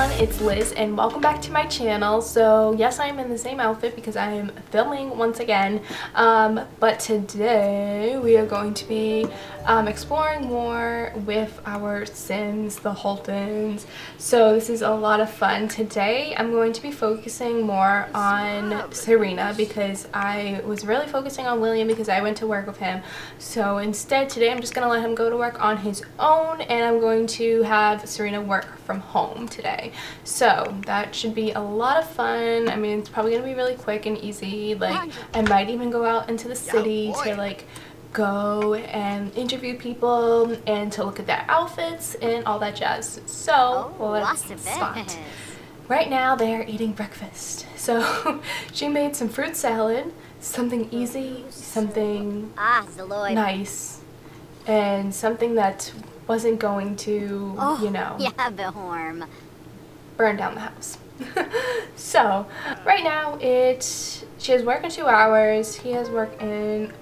everyone, it's Liz and welcome back to my channel. So yes, I am in the same outfit because I am filming once again, but today we are going to be exploring more with our Sims, the Holtons. So this is a lot of fun. Today I'm going to be focusing more on Serena because I was really focusing on William because I went to work with him. So instead today I'm just going to let him go to work on his own and I'm going to have Serena work from home today. So that should be a lot of fun. I mean, it's probably gonna be really quick and easy. Like, I might even go out into the city to like go and interview people and to look at their outfits and all that jazz. So let's start. Right now they are eating breakfast. So she made some fruit salad, something easy, something nice, and something that wasn't going to, you know, burn down the house. So right now she has work in 2 hours, he has work in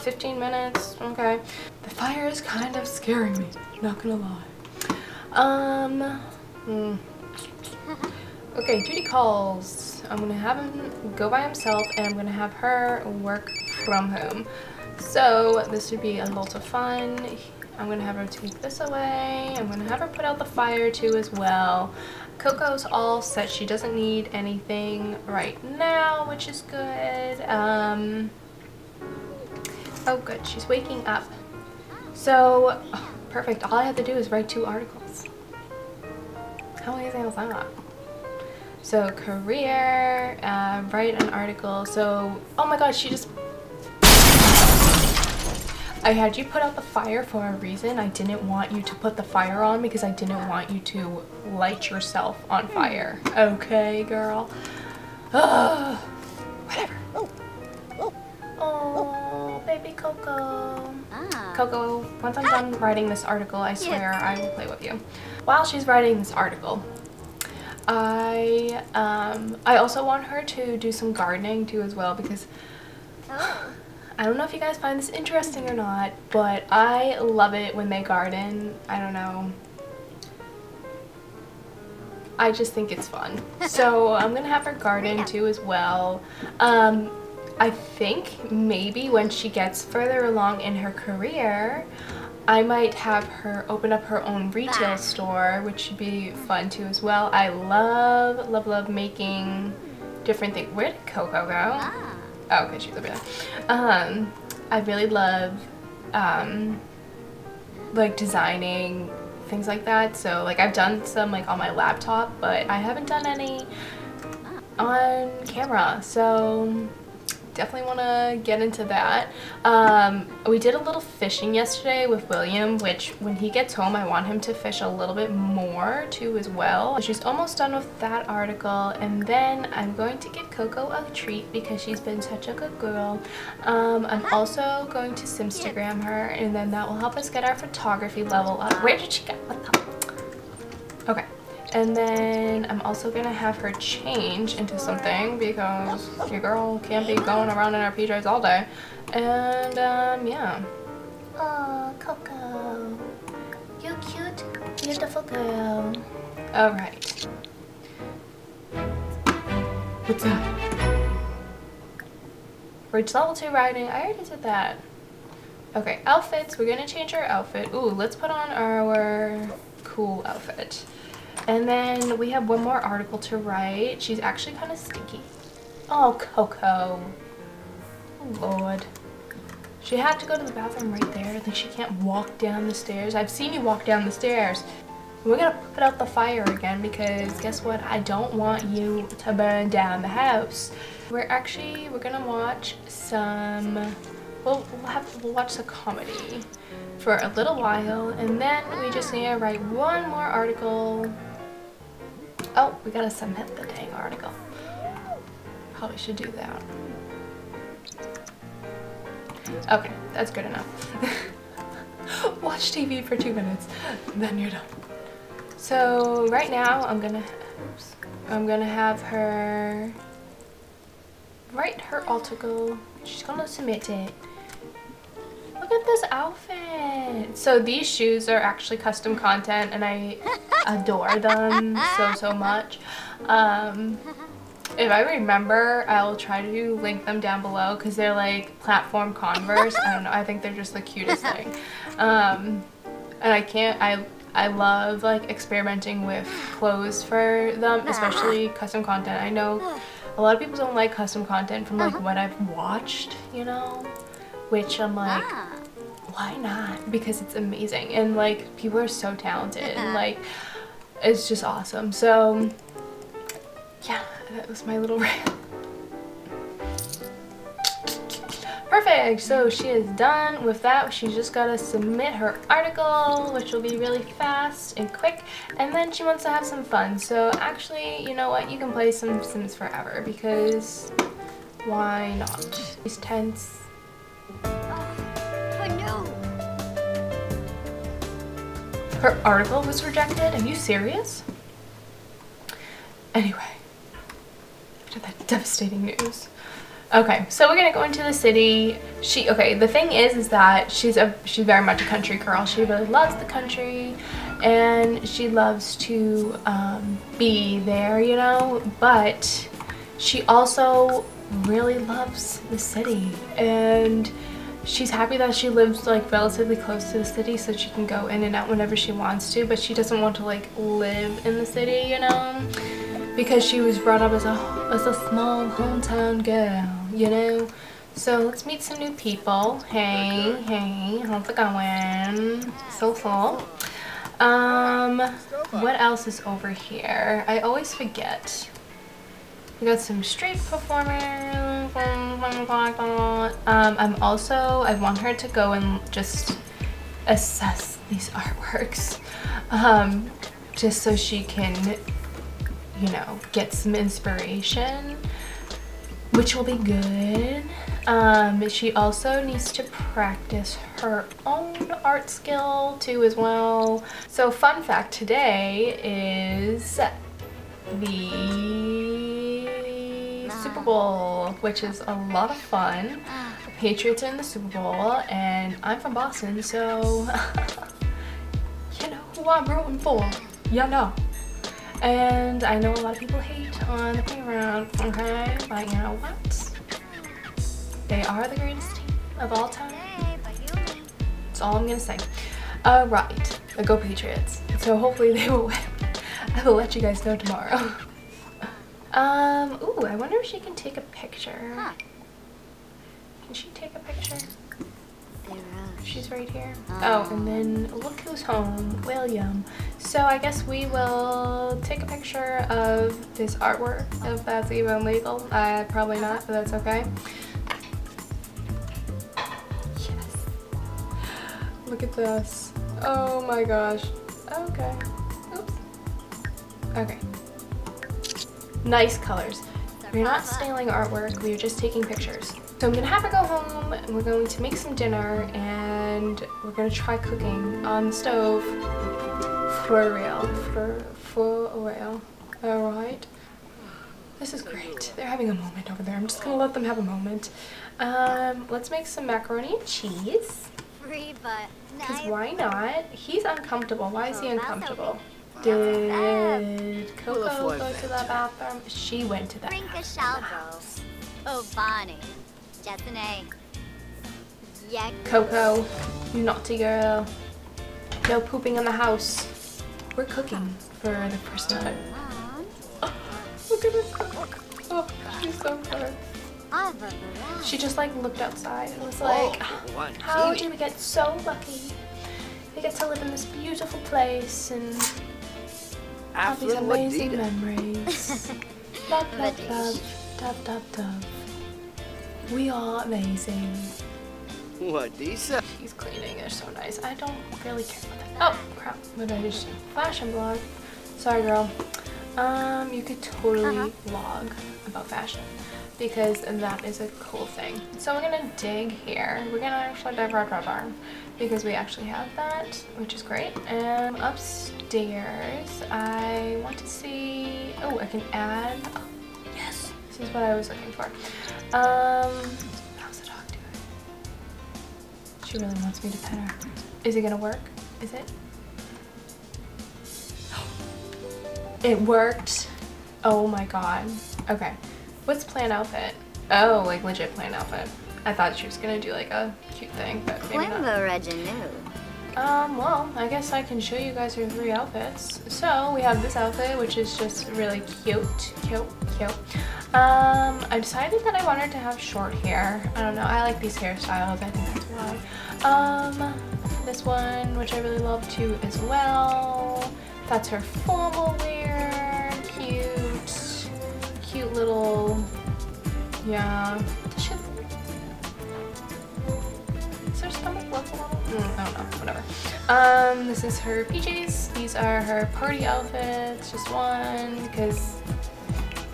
15 minutes. Okay, the fire is kind of scaring me, not gonna lie. Okay, Judy calls. I'm gonna have him go by himself and I'm gonna have her work from home. So this would be a lot of fun. I'm gonna have her take this away. I'm gonna have her put out the fire too as well. Coco's all set. She doesn't need anything right now, which is good. Oh good, she's waking up. So perfect, all I have to do is write 2 articles. How amazing is that? So career, write an article. So, oh my gosh, she just, I had you put out the fire for a reason. I didn't want you to put the fire on because I didn't want you to light yourself on fire. Okay, girl. Ugh. Whatever. Oh, baby Coco. Coco, once I'm done writing this article, I swear I will play with you. While she's writing this article, I also want her to do some gardening too as well because I don't know if you guys find this interesting or not, but I love it when they garden. I don't know. I just think it's fun. So I'm gonna have her garden too as well. I think maybe when she gets further along in her career, I might have her open up her own retail store, which should be fun too as well. I love, love, love making different things. Where did Coco go? Oh, okay, she's over there. I really love, like, designing things like that. So, like, I've done some, like, on my laptop, but I haven't done any on camera. So, definitely want to get into that. We did a little fishing yesterday with William, which, when he gets home, I want him to fish a little bit more, too, as well. So she's almost done with that article, and then I'm going to give Coco a treat because she's been such a good girl. I'm also going to simstagram her, and then that will help us get our photography level up. Where did she go? What the? Okay. And then I'm also gonna have her change into something because your girl can't be going around in her PJs all day. And yeah. Oh, Coco, you cute, beautiful girl. All right. What's that? Reach level 2 riding. I already did that. Okay, outfits. We're gonna change our outfit. Ooh, let's put on our cool outfit. And then we have one more article to write. She's actually kind of stinky. Oh, Coco. Oh, Lord. She had to go to the bathroom right there. I think she can't walk down the stairs. I've seen you walk down the stairs. We're gonna put out the fire again because guess what? I don't want you to burn down the house. We're gonna watch some, we'll watch a comedy for a little while, and then we just need to write one more article. Oh, we gotta submit the dang article. Probably should do that. Okay, that's good enough. Watch TV for 2 minutes, then you're done. So right now I'm gonna, oops, I'm gonna have her write her article. She's gonna submit it. Look at this outfit. So these shoes are actually custom content and I adore them so much. If I remember, I'll try to link them down below because they're like platform Converse. I don't know, I think they're just the cutest thing. And I love like experimenting with clothes for them, especially custom content. I know a lot of people don't like custom content from like what I've watched, you know, which I'm like, why not? Because it's amazing and like people are so talented and like it's just awesome. So yeah, that was my little rant. Perfect, so she is done with that. She's just gotta submit her article, which will be really fast and quick, and then she wants to have some fun. So actually, you know what, you can play some Sims Forever because why not? She's tense. Oh no! Her article was rejected? Are you serious? Anyway, after that devastating news. Okay, so we're gonna go into the city. The thing is that she's very much a country girl. She really loves the country, and she loves to be there, you know. But she also really loves the city, and she's happy that she lives like relatively close to the city, so she can go in and out whenever she wants to. But she doesn't want to like live in the city, you know, because she was brought up as a small hometown girl, you know? So let's meet some new people. Hey, how's it going? So cool. What else is over here? I always forget. We got some street performers. I want her to go and just assess these artworks. Just so she can, you know, get some inspiration, which will be good. She also needs to practice her own art skill too as well. So fun fact, today is the Super Bowl, which is a lot of fun. The Patriots are in the Super Bowl, and I'm from Boston, so you know who I'm rooting for. Yeah, no. And I know a lot of people hate on the playground, okay? But you know what? They are the greatest team of all time. That's all I'm gonna say. Alright, go Patriots. So hopefully they will win. I will let you guys know tomorrow. Ooh, I wonder if she can take a picture. Can she take a picture? She's right here. Oh, and then look who's home, William. So I guess we will take a picture of this artwork, if that's even legal. Probably not, but that's okay. Yes. Look at this. Oh my gosh. Okay. Oops. Okay. Nice colors. We're not stealing artwork, we're just taking pictures. So I'm gonna have her go home, and we're going to make some dinner, and we're gonna try cooking on the stove for real. Alright. This is great. They're having a moment over there. I'm just gonna let them have a moment. Let's make some macaroni and cheese. Because why not? He's uncomfortable. Why is he uncomfortable? Did Coco go to the bathroom? She went to the bathroom. Coco, you naughty girl. No pooping in the house. We're cooking for the first time. Oh, look at her cook. Oh, she's so good. She just like looked outside and was like, how did we get so lucky? We get to live in this beautiful place and have these amazing memories. Dub, dub, dub, dub, dub, dub. We are amazing. What these? She's cleaning. They're so nice. I don't really care about that. Oh crap! What did I just do? Flash and vlog. Sorry, girl. You could totally vlog about fashion because that is a cool thing. So we're gonna dig here. We're gonna actually dive right because we actually have that, which is great. And upstairs, I want to see. Oh, I can add. Oh, yes. This is what I was looking for. How's the dog doing? She really wants me to pet her. Is it gonna work? Is it? It worked. Oh my god. Okay. What's plan outfit? Oh, like legit plan outfit. I thought she was gonna do like a cute thing, but maybe not. Well, I guess I can show you guys her three outfits. So we have this outfit, which is just really cute. I decided that I wanted to have short hair. I don't know, I like these hairstyles, I think that's why. This one, which I really love too as well. That's her formal wear, cute little, yeah. This is her PJs. These are her party outfits, just one, because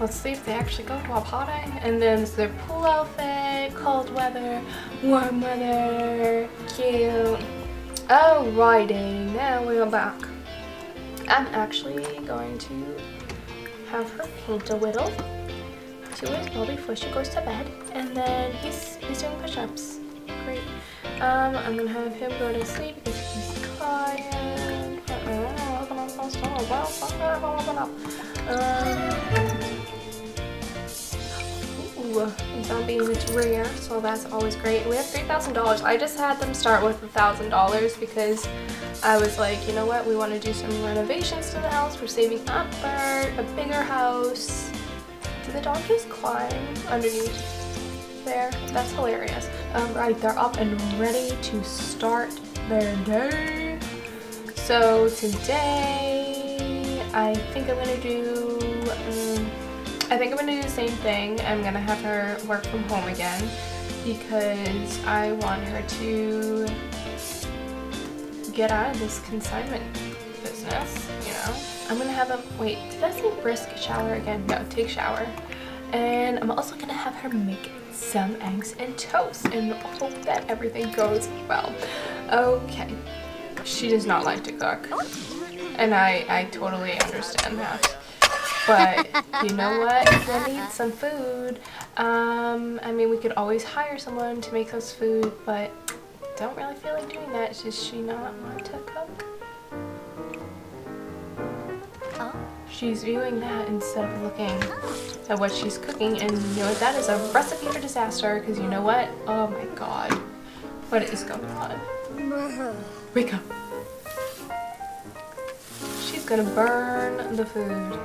let's see if they actually go to a party. And then this is their pool outfit, cold weather, warm weather, cute. Alrighty, now we are back. I'm actually going to have her paint a little to his body before she goes to bed, and then he's doing push-ups. Great. I'm gonna have him go to sleep because he's tired. Zombies, it's rare, so that's always great. We have $3,000. I just had them start with $1,000 because I was like, you know what, we want to do some renovations to the house. We're saving up for a bigger house. Did the dog just climb underneath? There. That's hilarious. Right, they're up and ready to start their day. So today, I think I'm gonna do the same thing. I'm gonna have her work from home again because I want her to get out of this consignment business. You know, I'm gonna have them. Wait, did I say brisk shower again? No, take shower. And I'm also gonna have her make some eggs and toast and hope that everything goes well. Okay. She does not like to cook. And I totally understand that. But you know what? If I need some food, I mean, we could always hire someone to make us food, but don't really feel like doing that. Does she not want to cook? She's viewing that instead of looking at what she's cooking, and you know what, that is a recipe for disaster, because you know what? Oh my god. What is going on? Wake up. She's gonna burn the food.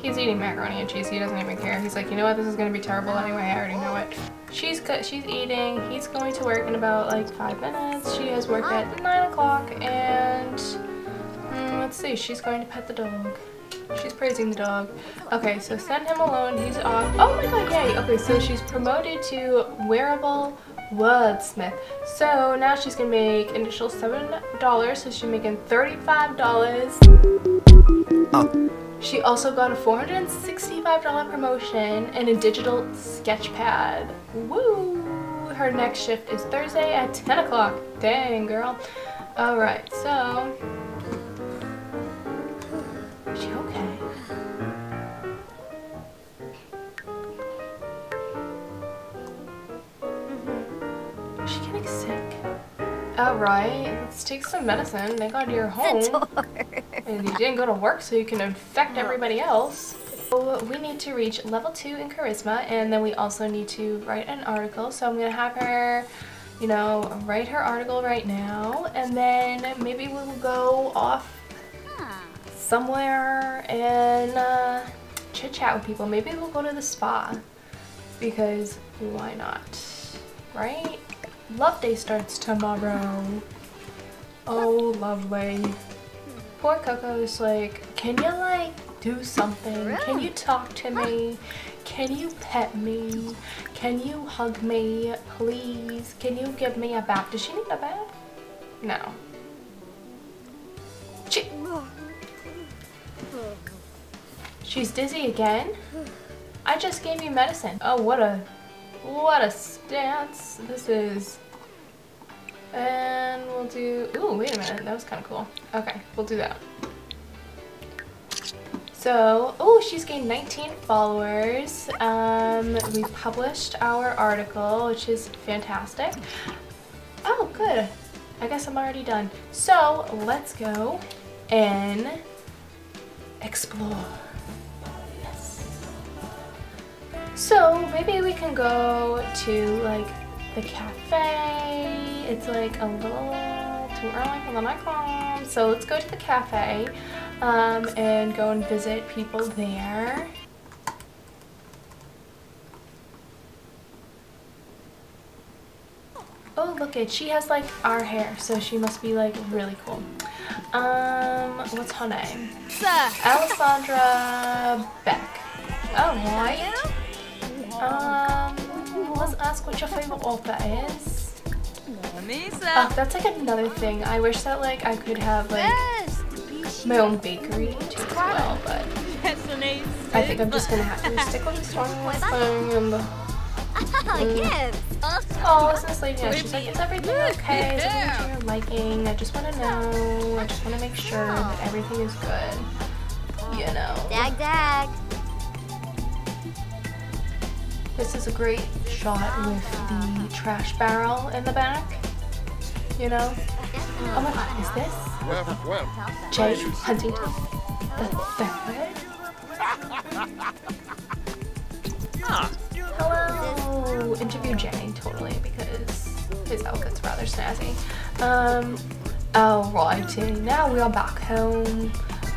He's eating macaroni and cheese, he doesn't even care. He's like, you know what, this is gonna be terrible anyway, I already know it. She's eating, he's going to work in about like 5 minutes, she has work at 9 o'clock, and let's see, she's going to pet the dog. She's praising the dog. Okay, so send him alone, he's off. Oh my god, yay! Okay, so she's promoted to wearable wordsmith. So now she's gonna make initial $7, so she's making $35. She also got a $465 promotion and a digital sketch pad. Woo! Her next shift is Thursday at 10 o'clock. Dang, girl. Alright, so... Is she okay? Is she getting sick? Alright, let's take some medicine. Thank God you're home. And you didn't go to work so you can infect everybody else. So we need to reach level 2 in charisma, and then we also need to write an article. So I'm gonna have her, you know, write her article right now, and then maybe we'll go off somewhere and chit chat with people. Maybe we'll go to the spa because why not, right? Love day starts tomorrow. Oh, lovely. Poor Coco is like, can you like do something? Can you talk to me? Can you pet me? Can you hug me, please? Can you give me a bath? Does she need a bath? No. She's dizzy again? I just gave you medicine. Oh, what a stance this is. And we'll do, ooh, wait a minute, that was kind of cool. Okay, we'll do that. So, oh, she's gained 19 followers. We published our article, which is fantastic. Oh, good. I guess I'm already done. So, let's go and explore. Yes. So maybe we can go to like the cafe. It's like a little too early for the nightclub. So let's go to the cafe and go and visit people there. Oh, look it, she has like our hair, so she must be like really cool. What's her name? Alessandra Beck. Alright. Let's ask what your favorite author is. Oh, that's like another thing. I wish that like I could have like my own bakery too as well, but I think I'm just gonna have to stick with the story. Oh, since leaving, yeah, she's like, is everything okay? Is everything to your liking? I just want to know. I just want to make sure that everything is good. You know. Dag. This is a great shot with the trash barrel in the back. You know. Oh my God, is this Jay Huntington the third? Hello! Interview Jay, totally, because his outfit's rather snazzy. Alrighty, now we are back home.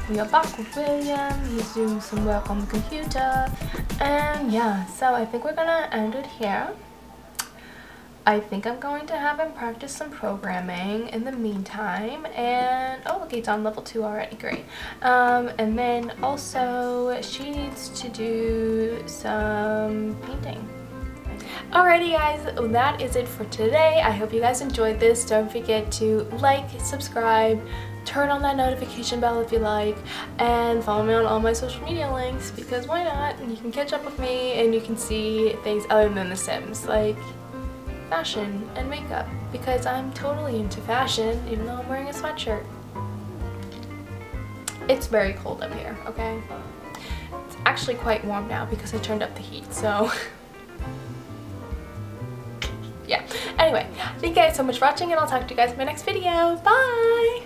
We are back with William. He's doing some work on the computer. And yeah, so I think we're gonna end it here. I think I'm going to have him practice some programming in the meantime, and oh look, it's on level 2 already, great. And then also she needs to do some painting. Alrighty guys, that is it for today. I hope you guys enjoyed this. Don't forget to like, subscribe, turn on that notification bell if you like, and follow me on all my social media links because why not? And you can catch up with me and you can see things other than The Sims, like fashion and makeup, because I'm totally into fashion even though I'm wearing a sweatshirt. It's very cold up here, okay? It's actually quite warm now because I turned up the heat, so yeah. Anyway, thank you guys so much for watching and I'll talk to you guys in my next video. Bye!